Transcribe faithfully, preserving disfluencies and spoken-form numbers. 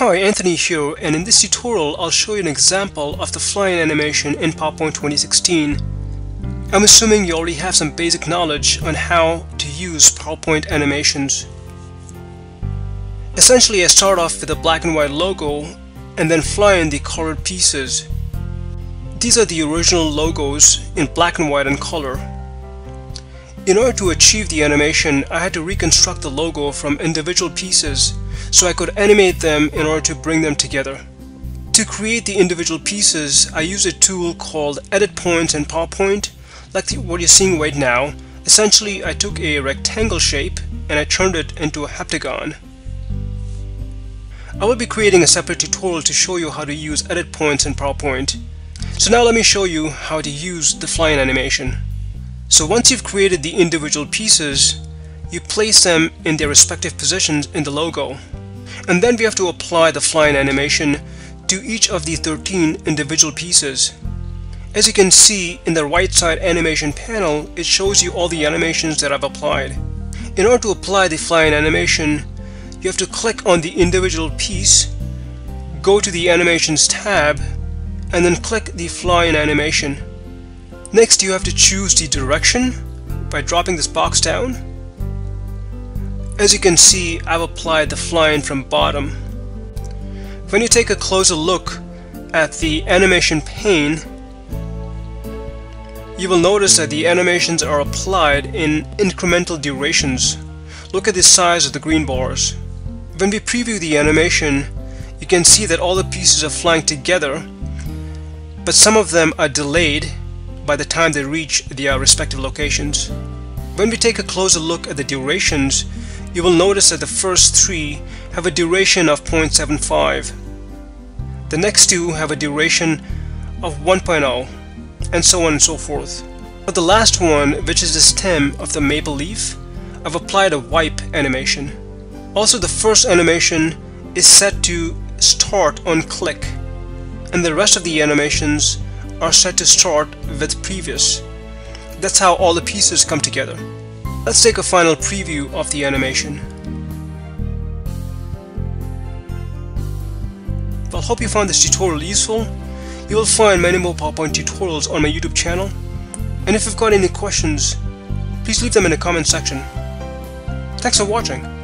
Hi, Anthony here, and in this tutorial I'll show you an example of the flying animation in PowerPoint twenty sixteen. I'm assuming you already have some basic knowledge on how to use PowerPoint animations. Essentially, I start off with a black and white logo and then fly in the colored pieces. These are the original logos in black and white and color. In order to achieve the animation, I had to reconstruct the logo from individual pieces so I could animate them in order to bring them together. To create the individual pieces, I use a tool called Edit Points in PowerPoint, like the, what you're seeing right now. Essentially, I took a rectangle shape and I turned it into a heptagon. I will be creating a separate tutorial to show you how to use Edit Points in PowerPoint. So now let me show you how to use the flying animation. So once you've created the individual pieces, you place them in their respective positions in the logo. And then we have to apply the flying animation to each of the thirteen individual pieces. As you can see in the right side animation panel, it shows you all the animations that I've applied. In order to apply the flying animation, you have to click on the individual piece, go to the Animations tab, and then click the flying animation. Next, you have to choose the direction by dropping this box down. As you can see, I've applied the flying from bottom. When you take a closer look at the animation pane, you will notice that the animations are applied in incremental durations. Look at the size of the green bars. When we preview the animation, you can see that all the pieces are flying together, but some of them are delayed by the time they reach their respective locations. When we take a closer look at the durations, you will notice that the first three have a duration of zero point seven five. The next two have a duration of one point zero, and so on and so forth. For the last one, which is the stem of the maple leaf, I've applied a wipe animation. Also, the first animation is set to start on click, and the rest of the animations are set to start with previous. That's how all the pieces come together. Let's take a final preview of the animation. Well, I hope you found this tutorial useful. You will find many more PowerPoint tutorials on my YouTube channel. And if you've got any questions, please leave them in the comment section. Thanks for watching.